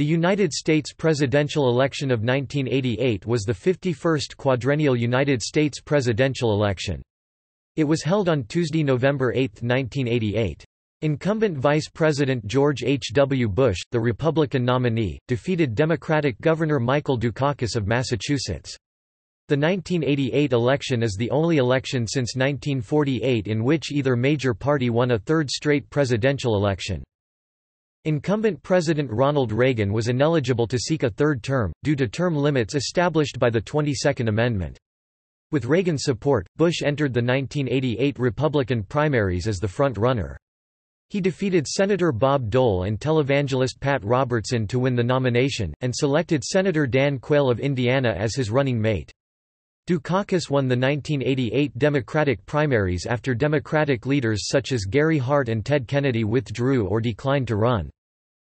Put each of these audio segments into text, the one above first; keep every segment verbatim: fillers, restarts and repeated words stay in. The United States presidential election of nineteen eighty-eight was the fifty-first quadrennial United States presidential election. It was held on Tuesday, November eighth, nineteen eighty-eight. Incumbent Vice President George H. W. Bush, the Republican nominee, defeated Democratic Governor Michael Dukakis of Massachusetts. The nineteen eighty-eight election is the only election since nineteen forty-eight in which either major party won a third straight presidential election. Incumbent President Ronald Reagan was ineligible to seek a third term, due to term limits established by the twenty-second Amendment. With Reagan's support, Bush entered the nineteen eighty-eight Republican primaries as the front-runner. He defeated Senator Bob Dole and televangelist Pat Robertson to win the nomination, and selected Senator Dan Quayle of Indiana as his running mate. Dukakis won the nineteen eighty-eight Democratic primaries after Democratic leaders such as Gary Hart and Ted Kennedy withdrew or declined to run.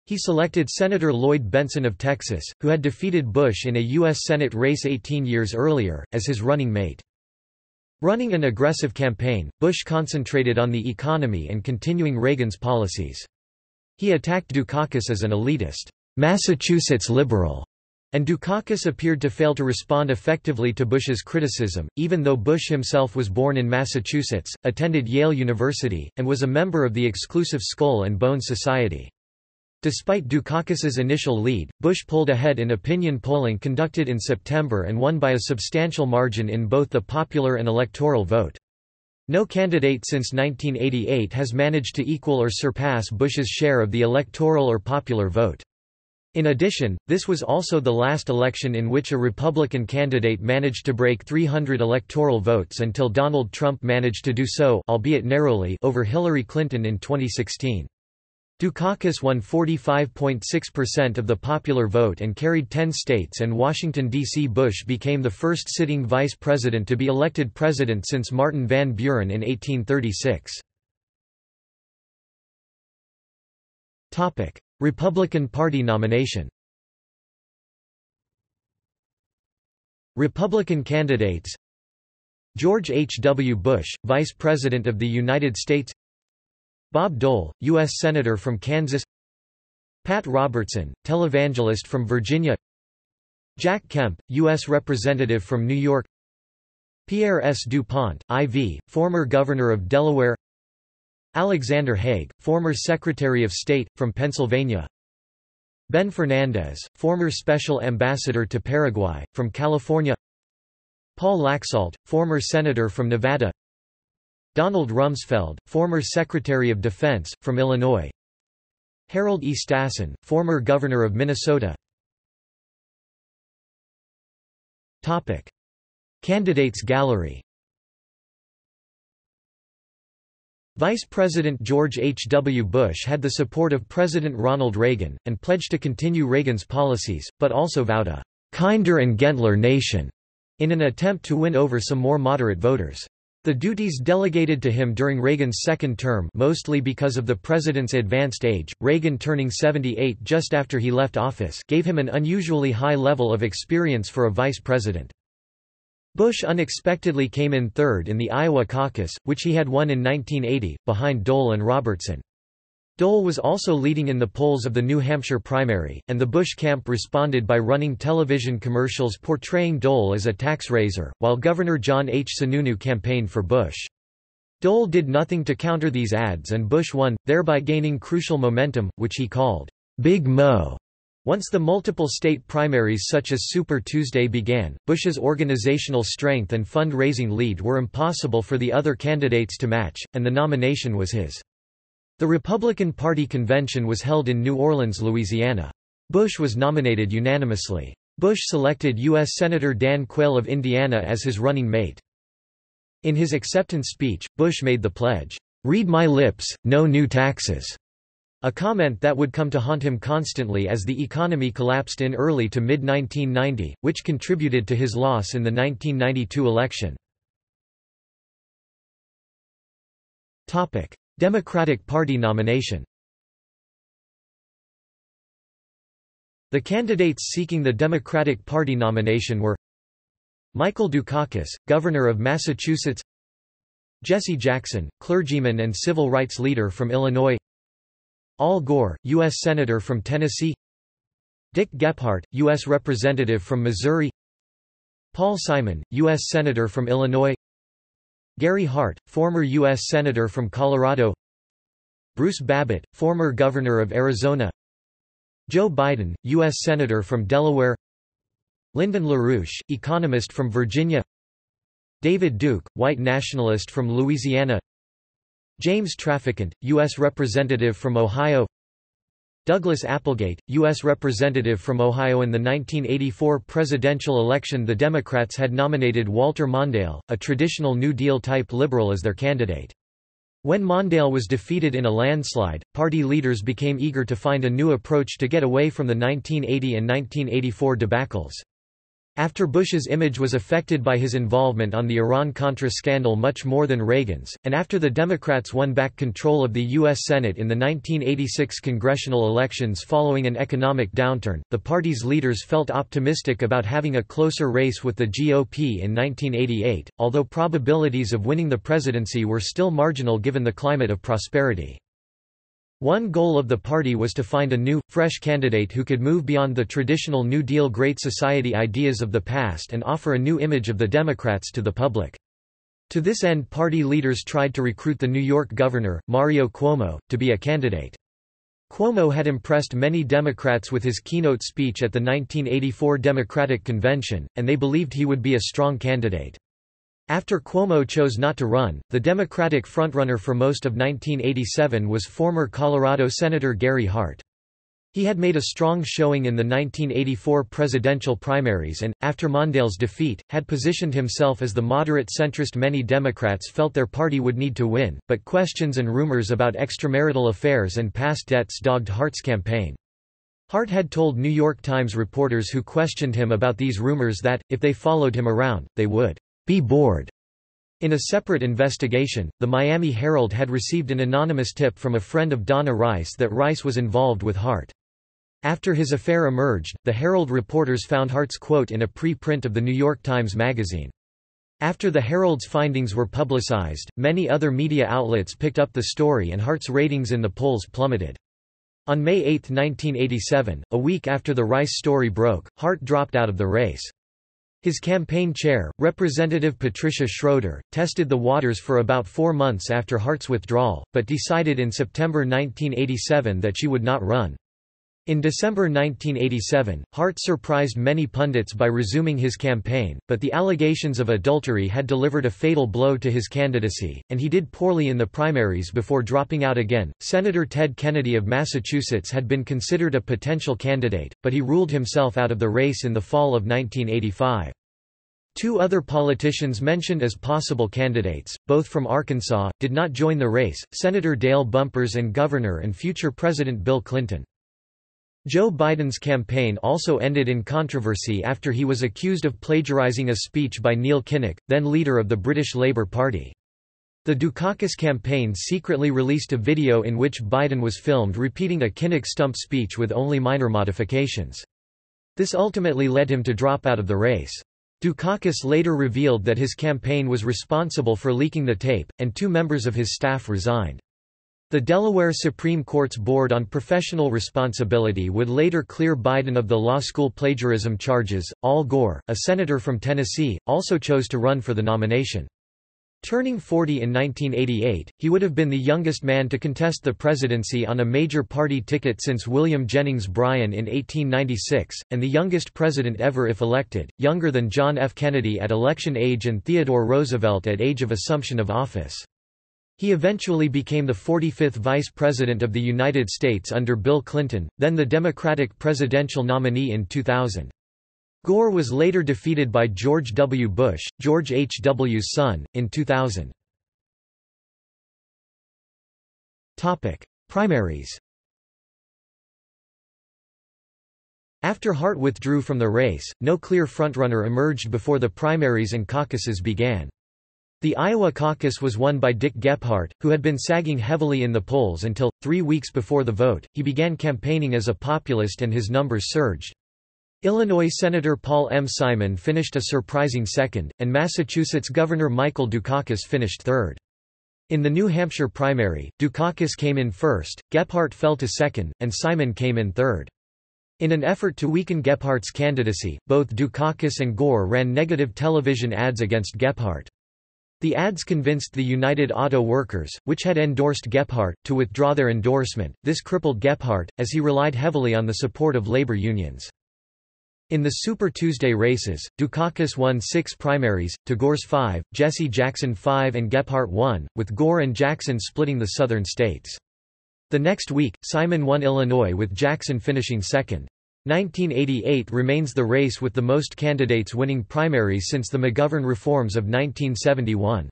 He selected Senator Lloyd Bentsen of Texas, who had defeated Bush in a U S Senate race eighteen years earlier, as his running mate. Running an aggressive campaign, Bush concentrated on the economy and continuing Reagan's policies. He attacked Dukakis as an elitist, Massachusetts liberal, and Dukakis appeared to fail to respond effectively to Bush's criticism, even though Bush himself was born in Massachusetts, attended Yale University, and was a member of the exclusive Skull and Bones Society. Despite Dukakis's initial lead, Bush pulled ahead in opinion polling conducted in September and won by a substantial margin in both the popular and electoral vote. No candidate since nineteen eighty-eight has managed to equal or surpass Bush's share of the electoral or popular vote. In addition, this was also the last election in which a Republican candidate managed to break three hundred electoral votes until Donald Trump managed to do so, albeit narrowly, over Hillary Clinton in twenty sixteen. Dukakis won forty-five point six percent of the popular vote and carried ten states and Washington, D C Bush became the first sitting vice president to be elected president since Martin Van Buren in eighteen thirty-six. Republican Party nomination. Republican candidates: George H. W. Bush, Vice President of the United States; Bob Dole, U S Senator from Kansas; Pat Robertson, televangelist from Virginia; Jack Kemp, U S Representative from New York; Pierre S. DuPont, the fourth, former Governor of Delaware; Alexander Haig, former Secretary of State, from Pennsylvania; Ben Fernandez, former Special Ambassador to Paraguay, from California; Paul Laxalt, former Senator from Nevada; Donald Rumsfeld, former Secretary of Defense, from Illinois; Harold E. Stassen, former Governor of Minnesota. Topic: Candidates Gallery. Vice President George H. W. Bush had the support of President Ronald Reagan, and pledged to continue Reagan's policies, but also vowed a "kinder and gentler nation" in an attempt to win over some more moderate voters. The duties delegated to him during Reagan's second term, mostly because of the president's advanced age, Reagan turning seventy-eight just after he left office, gave him an unusually high level of experience for a vice president. Bush unexpectedly came in third in the Iowa caucus, which he had won in nineteen eighty, behind Dole and Robertson. Dole was also leading in the polls of the New Hampshire primary, and the Bush camp responded by running television commercials portraying Dole as a tax raiser, while Governor John H. Sununu campaigned for Bush. Dole did nothing to counter these ads and Bush won, thereby gaining crucial momentum, which he called Big Mo. Once the multiple state primaries such as Super Tuesday began, Bush's organizational strength and fundraising lead were impossible for the other candidates to match, and the nomination was his. The Republican Party convention was held in New Orleans, Louisiana. Bush was nominated unanimously. Bush selected U S Senator Dan Quayle of Indiana as his running mate. In his acceptance speech, Bush made the pledge, "Read my lips, no new taxes." A comment that would come to haunt him constantly as the economy collapsed in early to mid nineteen ninety, which contributed to his loss in the nineteen ninety-two election. Topic: Democratic Party nomination. The candidates seeking the Democratic Party nomination were Michael Dukakis, Governor of Massachusetts; Jesse Jackson, clergyman and civil rights leader from Illinois; Al Gore, U S Senator from Tennessee; Dick Gephardt, U S Representative from Missouri; Paul Simon, U S Senator from Illinois; Gary Hart, former U S Senator from Colorado; Bruce Babbitt, former Governor of Arizona; Joe Biden, U S Senator from Delaware; Lyndon LaRouche, economist from Virginia; David Duke, white nationalist from Louisiana; James Trafficant, U S Representative from Ohio; Douglas Applegate, U S Representative from Ohio. In the nineteen eighty-four presidential election, the Democrats had nominated Walter Mondale, a traditional New Deal-type liberal, as their candidate. When Mondale was defeated in a landslide, party leaders became eager to find a new approach to get away from the nineteen eighty and nineteen eighty-four debacles. After Bush's image was affected by his involvement on the Iran-Contra scandal much more than Reagan's, and after the Democrats won back control of the U S Senate in the nineteen eighty-six congressional elections following an economic downturn, the party's leaders felt optimistic about having a closer race with the G O P in nineteen eighty-eight, although probabilities of winning the presidency were still marginal given the climate of prosperity. One goal of the party was to find a new, fresh candidate who could move beyond the traditional New Deal Great Society ideas of the past and offer a new image of the Democrats to the public. To this end, party leaders tried to recruit the New York governor, Mario Cuomo, to be a candidate. Cuomo had impressed many Democrats with his keynote speech at the nineteen eighty-four Democratic Convention, and they believed he would be a strong candidate. After Cuomo chose not to run, the Democratic frontrunner for most of nineteen eighty-seven was former Colorado Senator Gary Hart. He had made a strong showing in the nineteen eighty-four presidential primaries and, after Mondale's defeat, had positioned himself as the moderate centrist many Democrats felt their party would need to win, but questions and rumors about extramarital affairs and past debts dogged Hart's campaign. Hart had told New York Times reporters who questioned him about these rumors that, if they followed him around, they would be bored. In a separate investigation, the Miami Herald had received an anonymous tip from a friend of Donna Rice that Rice was involved with Hart. After his affair emerged, the Herald reporters found Hart's quote in a preprint of the New York Times Magazine. After the Herald's findings were publicized, many other media outlets picked up the story and Hart's ratings in the polls plummeted. On May eighth nineteen eighty-seven, a week after the Rice story broke, Hart dropped out of the race. His campaign chair, Representative Patricia Schroeder, tested the waters for about four months after Hart's withdrawal, but decided in September nineteen eighty-seven that she would not run. In December nineteen eighty-seven, Hart surprised many pundits by resuming his campaign, but the allegations of adultery had delivered a fatal blow to his candidacy, and he did poorly in the primaries before dropping out again. Senator Ted Kennedy of Massachusetts had been considered a potential candidate, but he ruled himself out of the race in the fall of nineteen eighty-five. Two other politicians mentioned as possible candidates, both from Arkansas, did not join the race, Senator Dale Bumpers and Governor and future President Bill Clinton. Joe Biden's campaign also ended in controversy after he was accused of plagiarizing a speech by Neil Kinnock, then leader of the British Labour Party. The Dukakis campaign secretly released a video in which Biden was filmed repeating a Kinnock stump speech with only minor modifications. This ultimately led him to drop out of the race. Dukakis later revealed that his campaign was responsible for leaking the tape, and two members of his staff resigned. The Delaware Supreme Court's Board on Professional Responsibility would later clear Biden of the law school plagiarism charges. Al Gore, a senator from Tennessee, also chose to run for the nomination. Turning forty in nineteen eighty-eight, he would have been the youngest man to contest the presidency on a major party ticket since William Jennings Bryan in eighteen ninety-six, and the youngest president ever if elected, younger than John F. Kennedy at election age and Theodore Roosevelt at age of assumption of office. He eventually became the forty-fifth Vice President of the United States under Bill Clinton, then the Democratic presidential nominee in two thousand. Gore was later defeated by George W. Bush, George H. W.'s son, in two thousand. Topic: Primaries. After Hart withdrew from the race, no clear frontrunner emerged before the primaries and caucuses began. The Iowa caucus was won by Dick Gephardt, who had been sagging heavily in the polls until, three weeks before the vote, he began campaigning as a populist and his numbers surged. Illinois Senator Paul M. Simon finished a surprising second, and Massachusetts Governor Michael Dukakis finished third. In the New Hampshire primary, Dukakis came in first, Gephardt fell to second, and Simon came in third. In an effort to weaken Gephardt's candidacy, both Dukakis and Gore ran negative television ads against Gephardt. The ads convinced the United Auto Workers, which had endorsed Gephardt, to withdraw their endorsement. This crippled Gephardt, as he relied heavily on the support of labor unions. In the Super Tuesday races, Dukakis won six primaries, to Gore's five, Jesse Jackson five and Gephardt one, with Gore and Jackson splitting the southern states. The next week, Simon won Illinois with Jackson finishing second. nineteen eighty-eight remains the race with the most candidates winning primaries since the McGovern reforms of nineteen seventy-one.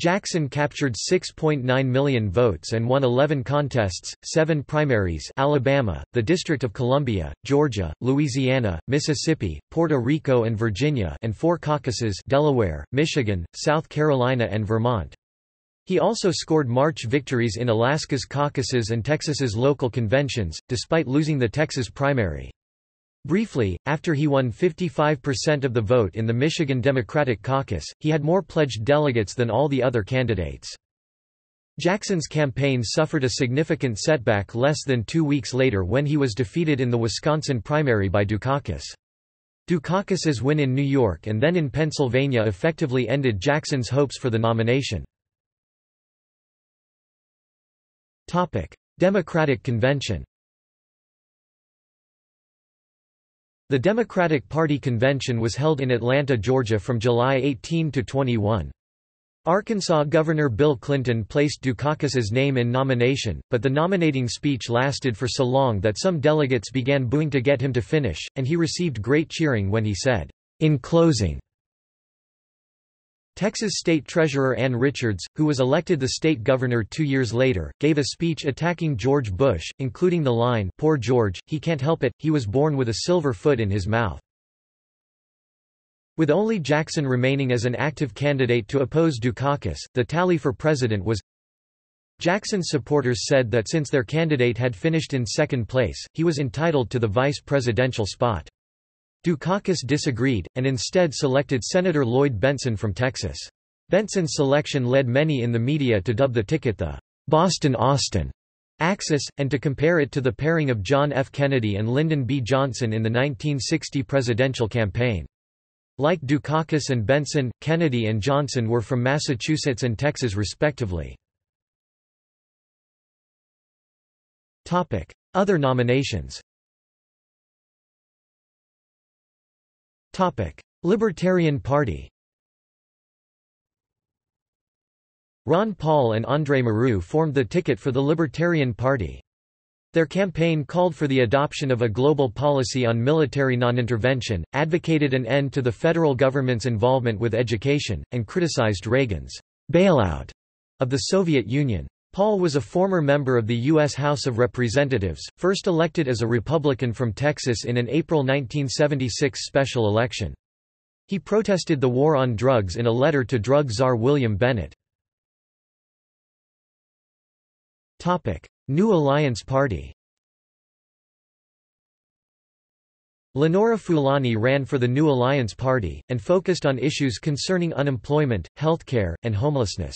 Jackson captured six point nine million votes and won eleven contests, seven primaries: Alabama, the District of Columbia, Georgia, Louisiana, Mississippi, Puerto Rico and Virginia, and four caucuses: Delaware, Michigan, South Carolina and Vermont. He also scored March victories in Alaska's caucuses and Texas's local conventions, despite losing the Texas primary. Briefly, after he won fifty-five percent of the vote in the Michigan Democratic Caucus, he had more pledged delegates than all the other candidates. Jackson's campaign suffered a significant setback less than two weeks later when he was defeated in the Wisconsin primary by Dukakis. Dukakis's win in New York and then in Pennsylvania effectively ended Jackson's hopes for the nomination. Topic: Democratic Convention. The Democratic Party convention was held in Atlanta, Georgia from July eighteenth to twenty-first. Arkansas Governor Bill Clinton placed Dukakis's name in nomination, but the nominating speech lasted for so long that some delegates began booing to get him to finish, and he received great cheering when he said, "In closing." Texas State Treasurer Ann Richards, who was elected the state governor two years later, gave a speech attacking George Bush, including the line, "Poor George, he can't help it, he was born with a silver foot in his mouth." With only Jackson remaining as an active candidate to oppose Dukakis, the tally for president was: Jackson's supporters said that since their candidate had finished in second place, he was entitled to the vice presidential spot. Dukakis disagreed, and instead selected Senator Lloyd Bentsen from Texas. Bentsen's selection led many in the media to dub the ticket the Boston-Austin axis, and to compare it to the pairing of John F. Kennedy and Lyndon B. Johnson in the nineteen sixty presidential campaign. Like Dukakis and Bentsen, Kennedy and Johnson were from Massachusetts and Texas respectively. Other nominations. Libertarian Party. Ron Paul and André Marrou formed the ticket for the Libertarian Party. Their campaign called for the adoption of a global policy on military non-intervention, advocated an end to the federal government's involvement with education, and criticized Reagan's bailout of the Soviet Union. Paul was a former member of the U S House of Representatives, first elected as a Republican from Texas in an April nineteen seventy-six special election. He protested the war on drugs in a letter to drug czar William Bennett. New Alliance Party. Lenora Fulani ran for the New Alliance Party, and focused on issues concerning unemployment, healthcare, and homelessness.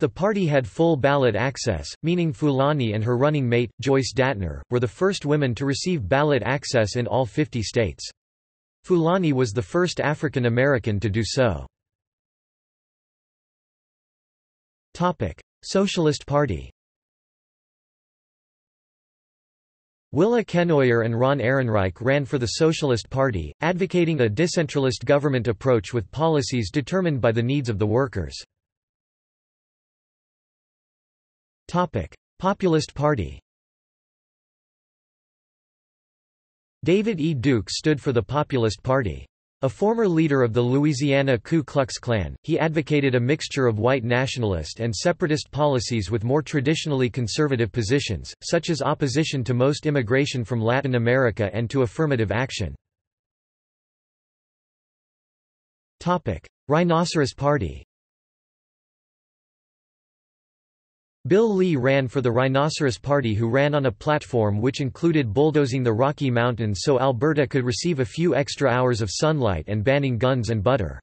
The party had full ballot access, meaning Fulani and her running mate, Joyce Dattner, were the first women to receive ballot access in all fifty states. Fulani was the first African American to do so. Socialist Party. Willa Kenoyer and Ron Ehrenreich ran for the Socialist Party, advocating a decentralist government approach with policies determined by the needs of the workers. Topic: Populist Party. David E. Duke stood for the Populist Party. A former leader of the Louisiana Ku Klux Klan, he advocated a mixture of white nationalist and separatist policies with more traditionally conservative positions, such as opposition to most immigration from Latin America and to affirmative action. Topic: Rhinoceros Party. Bill Lee ran for the Rhinoceros Party, who ran on a platform which included bulldozing the Rocky Mountains so Alberta could receive a few extra hours of sunlight and banning guns and butter.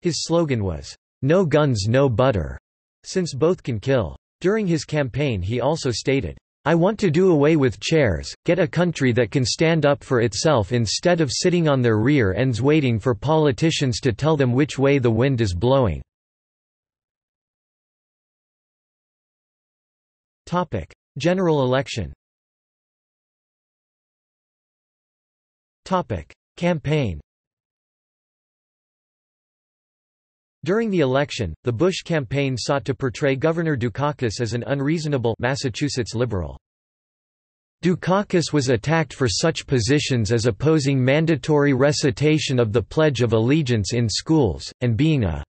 His slogan was, "No guns, no butter," since both can kill. During his campaign he also stated, I want to do away with chairs, get a country that can stand up for itself instead of sitting on their rear ends waiting for politicians to tell them which way the wind is blowing." General election. Campaign. During the election, the Bush campaign sought to portray Governor Dukakis as an unreasonable Massachusetts liberal. Dukakis was attacked for such positions as opposing mandatory recitation of the Pledge of Allegiance in schools, and being a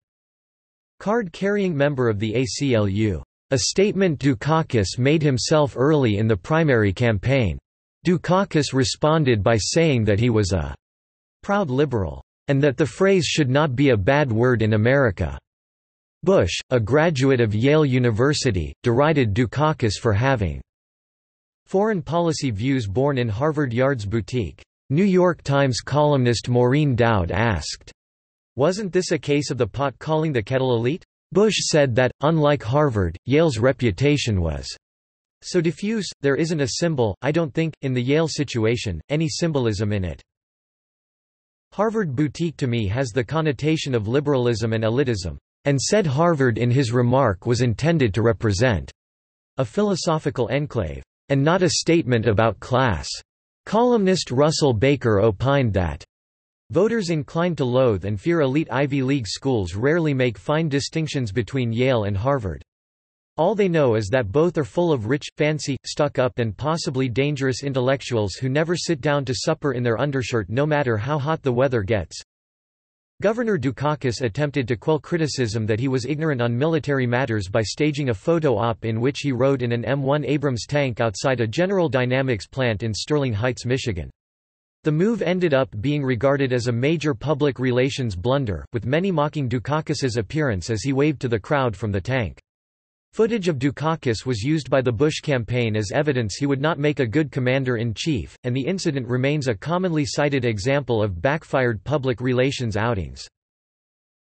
card-carrying member of the A C L U. A statement Dukakis made himself early in the primary campaign. Dukakis responded by saying that he was a proud liberal, and that the phrase should not be a bad word in America. Bush, a graduate of Yale University, derided Dukakis for having foreign policy views born in Harvard Yard's boutique. New York Times columnist Maureen Dowd asked, "Wasn't this a case of the pot calling the kettle elite?" Bush said that, unlike Harvard, Yale's reputation was so diffuse, there isn't a symbol, I don't think, in the Yale situation, any symbolism in it. Harvard boutique to me has the connotation of liberalism and elitism," and said Harvard in his remark was intended to represent a philosophical enclave, and not a statement about class. Columnist Russell Baker opined that, "Voters inclined to loathe and fear elite Ivy League schools rarely make fine distinctions between Yale and Harvard. All they know is that both are full of rich, fancy, stuck-up and possibly dangerous intellectuals who never sit down to supper in their undershirt no matter how hot the weather gets." Governor Dukakis attempted to quell criticism that he was ignorant on military matters by staging a photo op in which he rode in an M one Abrams tank outside a General Dynamics plant in Sterling Heights, Michigan. The move ended up being regarded as a major public relations blunder, with many mocking Dukakis's appearance as he waved to the crowd from the tank. Footage of Dukakis was used by the Bush campaign as evidence he would not make a good commander-in-chief, and the incident remains a commonly cited example of backfired public relations outings.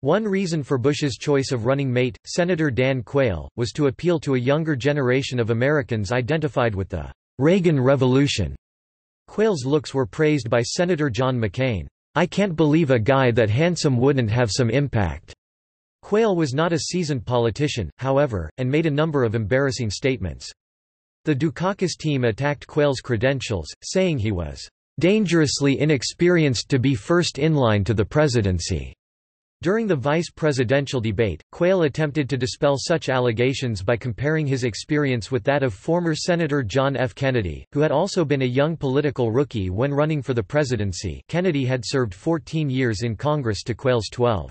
One reason for Bush's choice of running mate, Senator Dan Quayle, was to appeal to a younger generation of Americans identified with the Reagan Revolution. Quayle's looks were praised by Senator John McCain. "I can't believe a guy that handsome wouldn't have some impact." Quayle was not a seasoned politician, however, and made a number of embarrassing statements. The Dukakis team attacked Quayle's credentials, saying he was dangerously inexperienced to be first in line to the presidency. During the vice presidential debate, Quayle attempted to dispel such allegations by comparing his experience with that of former Senator John F. Kennedy, who had also been a young political rookie when running for the presidency. Kennedy had served fourteen years in Congress to Quayle's twelve.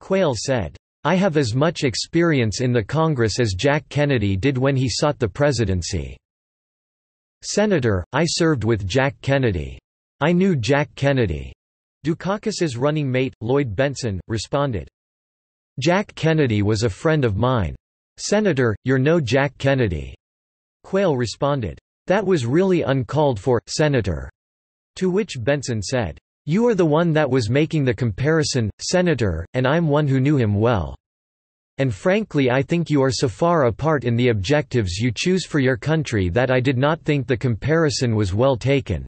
Quayle said, "I have as much experience in the Congress as Jack Kennedy did when he sought the presidency. Senator, I served with Jack Kennedy. I knew Jack Kennedy." Dukakis's running mate, Lloyd Bentsen, responded, "Jack Kennedy was a friend of mine. Senator, you're no Jack Kennedy." Quayle responded, "That was really uncalled for, Senator." To which Bentsen said, "You are the one that was making the comparison, Senator, and I'm one who knew him well. And frankly I think you are so far apart in the objectives you choose for your country that I did not think the comparison was well taken."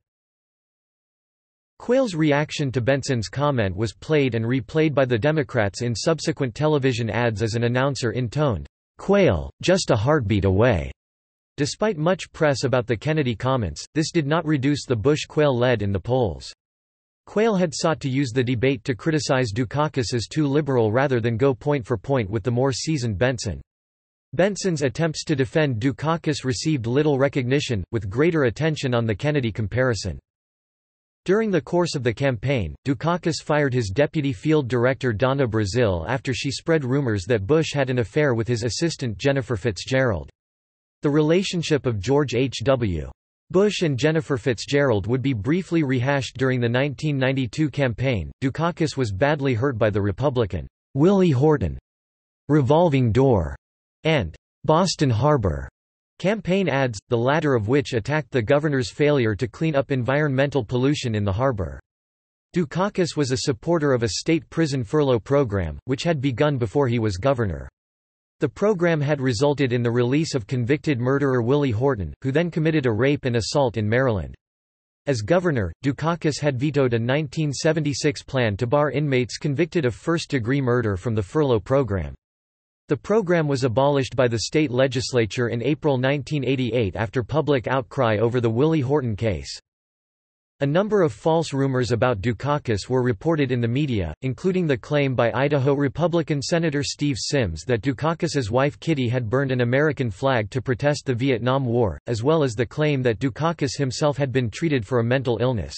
Quayle's reaction to Bentsen's comment was played and replayed by the Democrats in subsequent television ads as an announcer intoned, "Quayle, just a heartbeat away." Despite much press about the Kennedy comments, this did not reduce the Bush-Quayle lead in the polls. Quayle had sought to use the debate to criticize Dukakis as too liberal rather than go point for point with the more seasoned Bentsen. Bentsen's attempts to defend Dukakis received little recognition, with greater attention on the Kennedy comparison. During the course of the campaign, Dukakis fired his deputy field director Donna Brazile after she spread rumors that Bush had an affair with his assistant Jennifer Fitzgerald. The relationship of George H W Bush and Jennifer Fitzgerald would be briefly rehashed during the nineteen ninety-two campaign. Dukakis was badly hurt by the Republican Willie Horton revolving door and Boston Harbor campaign ads, the latter of which attacked the governor's failure to clean up environmental pollution in the harbor. Dukakis was a supporter of a state prison furlough program, which had begun before he was governor. The program had resulted in the release of convicted murderer Willie Horton, who then committed a rape and assault in Maryland. As governor, Dukakis had vetoed a nineteen seventy-six plan to bar inmates convicted of first-degree murder from the furlough program. The program was abolished by the state legislature in April nineteen eighty-eight after public outcry over the Willie Horton case. A number of false rumors about Dukakis were reported in the media, including the claim by Idaho Republican Senator Steve Sims that Dukakis's wife Kitty had burned an American flag to protest the Vietnam War, as well as the claim that Dukakis himself had been treated for a mental illness.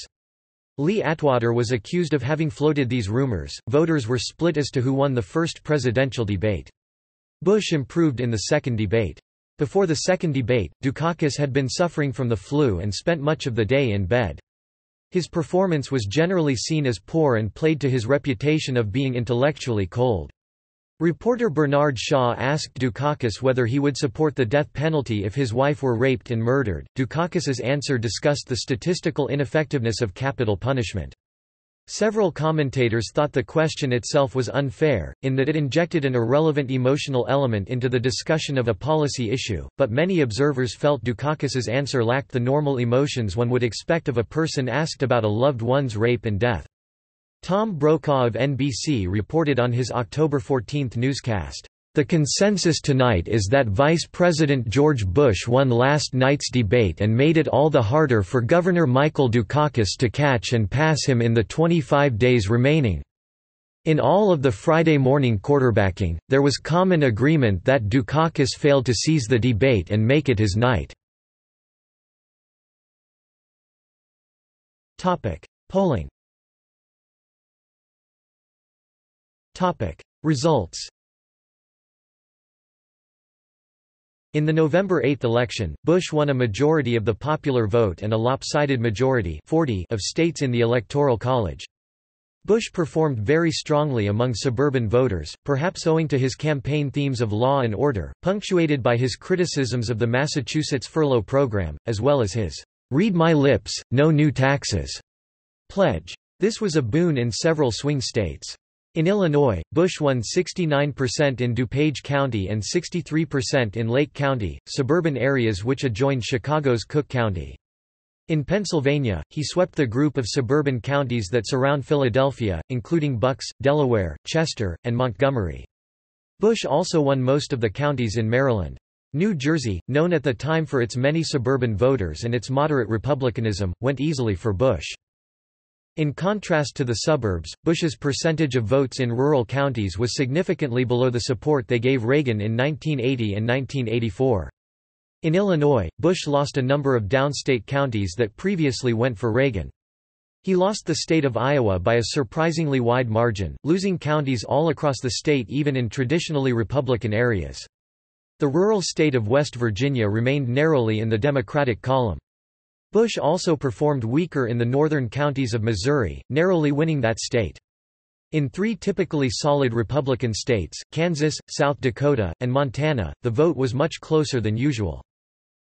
Lee Atwater was accused of having floated these rumors. Voters were split as to who won the first presidential debate. Bush improved in the second debate. Before the second debate, Dukakis had been suffering from the flu and spent much of the day in bed. His performance was generally seen as poor and played to his reputation of being intellectually cold. Reporter Bernard Shaw asked Dukakis whether he would support the death penalty if his wife were raped and murdered. Dukakis's answer discussed the statistical ineffectiveness of capital punishment. Several commentators thought the question itself was unfair, in that it injected an irrelevant emotional element into the discussion of a policy issue, but many observers felt Dukakis's answer lacked the normal emotions one would expect of a person asked about a loved one's rape and death. Tom Brokaw of N B C reported on his October fourteenth newscast, "The consensus tonight is that Vice President George Bush won last night's debate and made it all the harder for Governor Michael Dukakis to catch and pass him in the twenty-five days remaining. In all of the Friday morning quarterbacking, there was common agreement that Dukakis failed to seize the debate and make it his night." Topic: Polling. Topic: Results. In the November eighth election, Bush won a majority of the popular vote and a lopsided majority forty of states in the Electoral College. Bush performed very strongly among suburban voters, perhaps owing to his campaign themes of law and order, punctuated by his criticisms of the Massachusetts furlough program, as well as his "Read my lips, no new taxes" pledge. This was a boon in several swing states. In Illinois, Bush won sixty-nine percent in DuPage County and sixty-three percent in Lake County, suburban areas which adjoin Chicago's Cook County. In Pennsylvania, he swept the group of suburban counties that surround Philadelphia, including Bucks, Delaware, Chester, and Montgomery. Bush also won most of the counties in Maryland. New Jersey, known at the time for its many suburban voters and its moderate republicanism, went easily for Bush. In contrast to the suburbs, Bush's percentage of votes in rural counties was significantly below the support they gave Reagan in nineteen eighty and nineteen eighty-four. In Illinois, Bush lost a number of downstate counties that previously went for Reagan. He lost the state of Iowa by a surprisingly wide margin, losing counties all across the state even in traditionally Republican areas. The rural state of West Virginia remained narrowly in the Democratic column. Bush also performed weaker in the northern counties of Missouri, narrowly winning that state. In three typically solid Republican states, Kansas, South Dakota, and Montana, the vote was much closer than usual.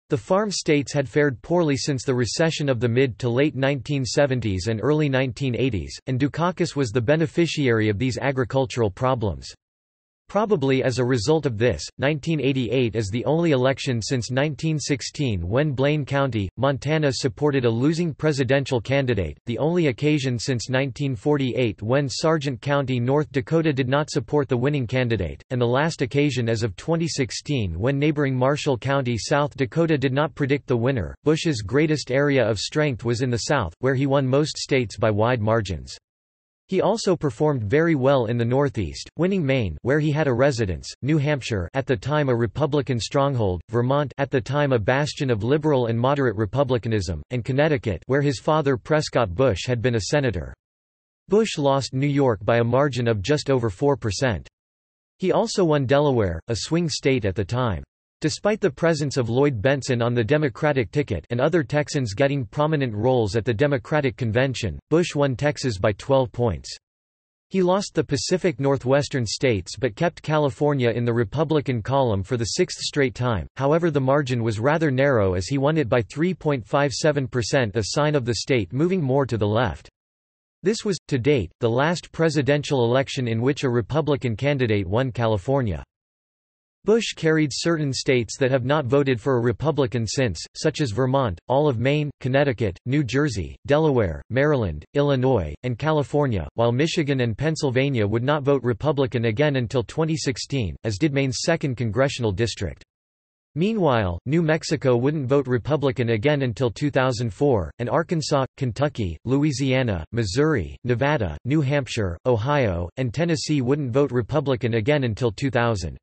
The farm states had fared poorly since the recession of the mid to late nineteen seventies and early nineteen eighties, and Dukakis was the beneficiary of these agricultural problems. Probably as a result of this, nineteen eighty-eight is the only election since nineteen sixteen when Blaine County, Montana supported a losing presidential candidate, the only occasion since nineteen forty-eight when Sargent County, North Dakota did not support the winning candidate, and the last occasion as of twenty sixteen when neighboring Marshall County, South Dakota did not predict the winner. Bush's greatest area of strength was in the South, where he won most states by wide margins. He also performed very well in the Northeast, winning Maine, where he had a residence, New Hampshire, at the time a Republican stronghold, Vermont, at the time a bastion of liberal and moderate Republicanism, and Connecticut, where his father Prescott Bush had been a senator. Bush lost New York by a margin of just over four percent. He also won Delaware, a swing state at the time. Despite the presence of Lloyd Bentsen on the Democratic ticket and other Texans getting prominent roles at the Democratic convention, Bush won Texas by twelve points. He lost the Pacific Northwestern states but kept California in the Republican column for the sixth straight time. However, the margin was rather narrow as he won it by three point five seven percent, a sign of the state moving more to the left. This was, to date, the last presidential election in which a Republican candidate won California. Bush carried certain states that have not voted for a Republican since, such as Vermont, all of Maine, Connecticut, New Jersey, Delaware, Maryland, Illinois, and California, while Michigan and Pennsylvania would not vote Republican again until twenty sixteen, as did Maine's second congressional district. Meanwhile, New Mexico wouldn't vote Republican again until two thousand four, and Arkansas, Kentucky, Louisiana, Missouri, Nevada, New Hampshire, Ohio, and Tennessee wouldn't vote Republican again until two thousand.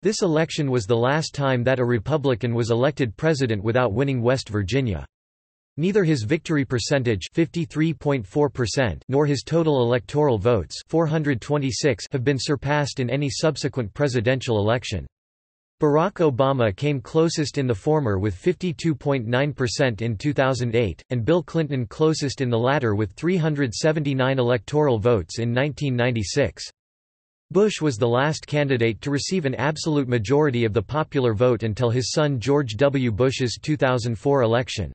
This election was the last time that a Republican was elected president without winning West Virginia. Neither his victory percentage fifty-three point four percent nor his total electoral votes four hundred twenty-six have been surpassed in any subsequent presidential election. Barack Obama came closest in the former with fifty-two point nine percent in two thousand eight, and Bill Clinton closest in the latter with three hundred seventy-nine electoral votes in nineteen ninety-six. Bush was the last candidate to receive an absolute majority of the popular vote until his son George W. Bush's two thousand four election.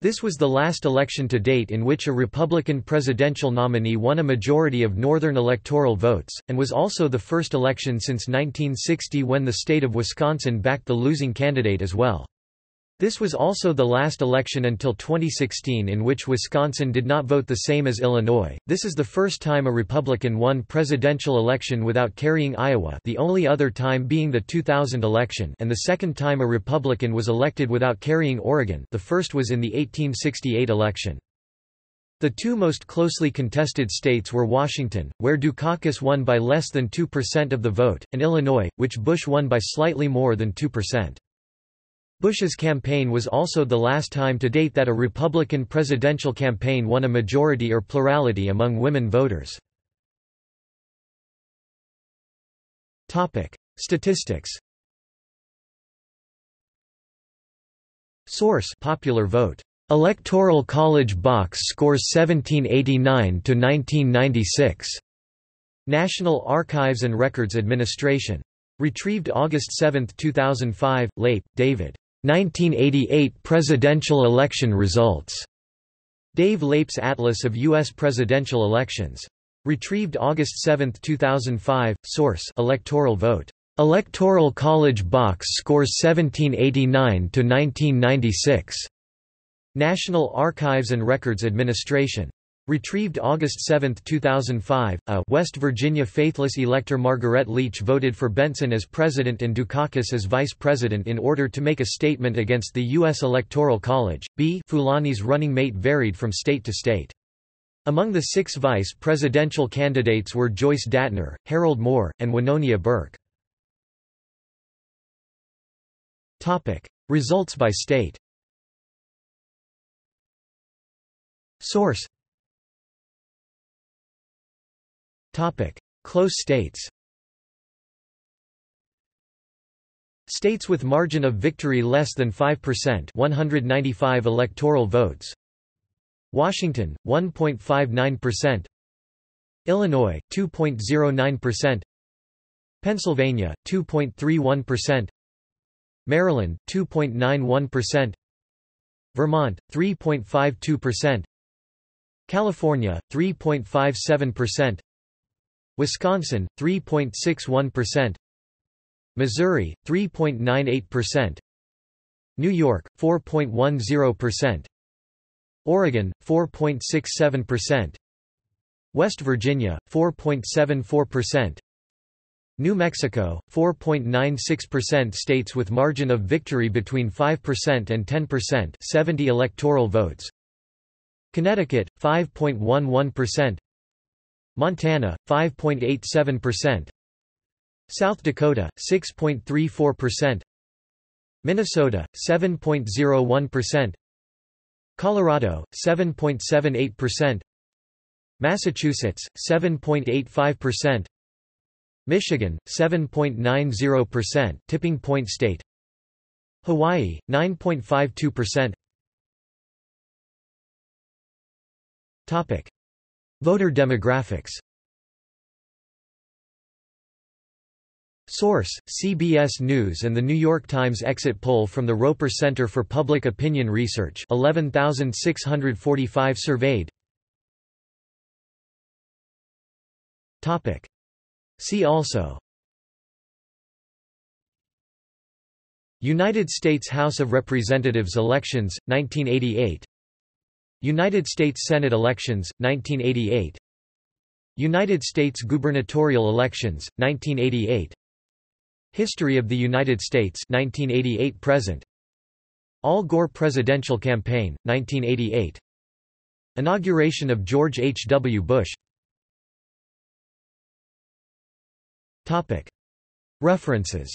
This was the last election to date in which a Republican presidential nominee won a majority of northern electoral votes, and was also the first election since nineteen sixty when the state of Wisconsin backed the losing candidate as well. This was also the last election until twenty sixteen in which Wisconsin did not vote the same as Illinois. This is the first time a Republican won presidential election without carrying Iowa, the only other time being the two thousand election, and the second time a Republican was elected without carrying Oregon. The first was in the eighteen sixty-eight election. The two most closely contested states were Washington, where Dukakis won by less than two percent of the vote, and Illinois, which Bush won by slightly more than two percent. Bush's campaign was also the last time to date that a Republican presidential campaign won a majority or plurality among women voters. Topic: Statistics. Source: Popular vote. Electoral College box scores seventeen eighty-nine to nineteen ninety-six. National Archives and Records Administration. Retrieved August seventh two thousand five. Lape, David. nineteen eighty-eight presidential election results. Dave Lape's Atlas of U S presidential elections. Retrieved August seventh two thousand five. Source: Electoral vote. Electoral College box scores seventeen eighty-nine to nineteen ninety-six. National Archives and Records Administration. Retrieved August seventh two thousand five, a West Virginia faithless elector Margaret Leach voted for Bentsen as president and Dukakis as vice president in order to make a statement against the U S Electoral College. B. Fulani's running mate varied from state to state. Among the six vice presidential candidates were Joyce Dattner, Harold Moore, and Winonia Burke. Topic: Results by state. Source: Topic: Close states. States with margin of victory less than five percent, one hundred ninety-five electoral votes. Washington, one point five nine percent. Illinois, two point zero nine percent. Pennsylvania, two point three one percent. Maryland, two point nine one percent. Vermont, three point five two percent. California, three point five seven percent. Wisconsin, three point six one percent. Missouri, three point nine eight percent. New York, four point one zero percent. Oregon, four point six seven percent. West Virginia, four point seven four percent. New Mexico, four point nine six percent. States with margin of victory between five percent and ten percent, seventy electoral votes. Connecticut, five point one one percent. Montana, five point eight seven percent. South Dakota, six point three four percent. Minnesota, seven point zero one percent. Colorado, seven point seven eight percent. Massachusetts, seven point eight five percent. Michigan, seven point nine zero percent, tipping point state. Hawaii, nine point five two percent. Topic: Voter demographics. Source: C B S News and The New York Times exit poll from the Roper Center for Public Opinion Research, eleven thousand six hundred forty-five surveyed. Topic: See also. United States House of Representatives elections, nineteen eighty-eight. United States Senate elections, nineteen eighty-eight. United States gubernatorial elections, nineteen eighty-eight. History of the United States, nineteen eighty-eight present. Al Gore presidential campaign, nineteen eighty-eight. Inauguration of George H. W. Bush. Topic. References.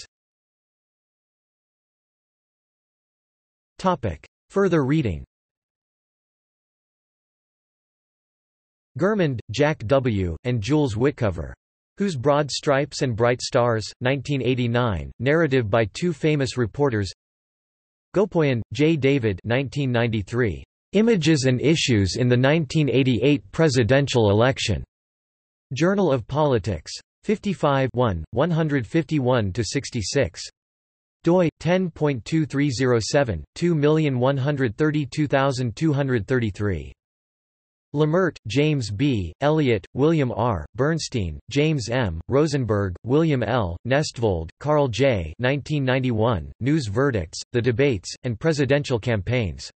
Topic. Further reading. Gurmond, Jack W., and Jules Whitcover. Whose Broad Stripes and Bright Stars, nineteen eighty-nine, narrative by two famous reporters. Gopoyan, J. David, nineteen ninety-three. Images and Issues in the nineteen eighty-eight Presidential Election. Journal of Politics. fifty-five, one, one fifty-one to sixty-six. doi, ten point two three zero seven, two million one hundred thirty-two thousand two hundred thirty-three. Lamert, James B., Elliott, William R., Bernstein, James M., Rosenberg, William L., Nestvold, Carl J. nineteen ninety-one, News Verdicts, The Debates, and Presidential Campaigns.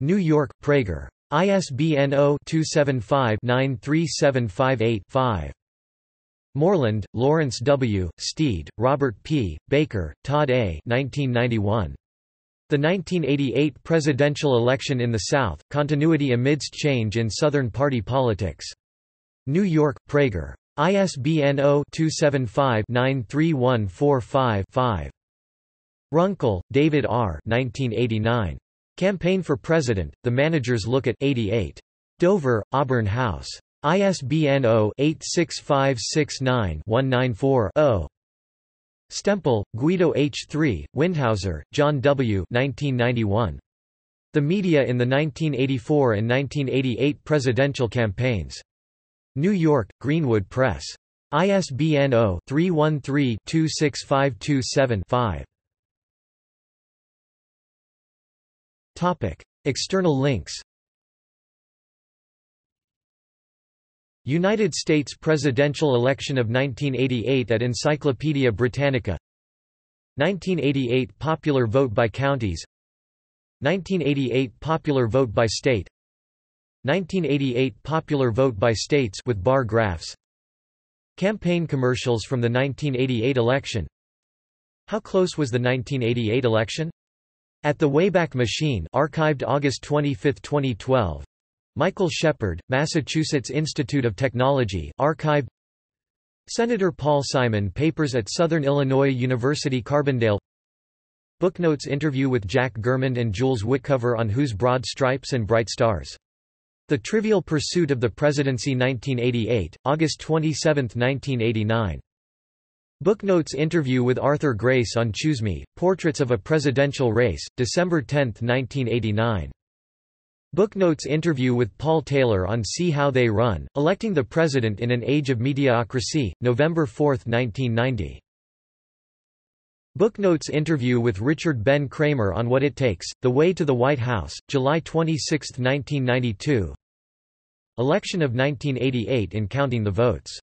New York, Prager. I S B N zero two seven five nine three seven five eight five. Moreland, Lawrence W., Steed, Robert P., Baker, Todd A. nineteen ninety-one. The nineteen eighty-eight Presidential Election in the South, Continuity Amidst Change in Southern Party Politics. New York, Prager. I S B N zero two seven five nine three one four five five. Runkle, David R. nineteen eighty-nine. Campaign for President, The Manager's Look at eighty-eight. Dover, Auburn House. I S B N zero eight six five six nine one nine four zero. Stemple, Guido H. three, Windhauser, John W. nineteen ninety-one. The Media in the nineteen eighty-four and nineteen eighty-eight Presidential Campaigns. New York, Greenwood Press. I S B N zero three one three two six five two seven five. External links. United States Presidential Election of nineteen eighty-eight at Encyclopaedia Britannica. Nineteen eighty-eight Popular Vote by Counties. Nineteen eighty-eight Popular Vote by State. Nineteen eighty-eight Popular Vote by States with bar graphs. Campaign commercials from the nineteen eighty-eight election. How close was the nineteen eighty-eight election? At the Wayback Machine, archived August twenty-fifth, twenty twelve. Michael Shepard, Massachusetts Institute of Technology, archived. Senator Paul Simon Papers at Southern Illinois University Carbondale. Booknotes interview with Jack Gurmond and Jules Whitcover on Whose Broad Stripes and Bright Stars. The Trivial Pursuit of the Presidency nineteen eighty-eight, August twenty-seventh, nineteen eighty-nine. Booknotes interview with Arthur Grace on Choose Me, Portraits of a Presidential Race, December tenth, nineteen eighty-nine. Booknotes interview with Paul Taylor on See How They Run, Electing the President in an Age of Mediocrity, November fourth, nineteen ninety. Booknotes interview with Richard Ben Kramer on What It Takes, The Way to the White House, July twenty-sixth, nineteen ninety-two. Election of nineteen eighty-eight in Counting the Votes.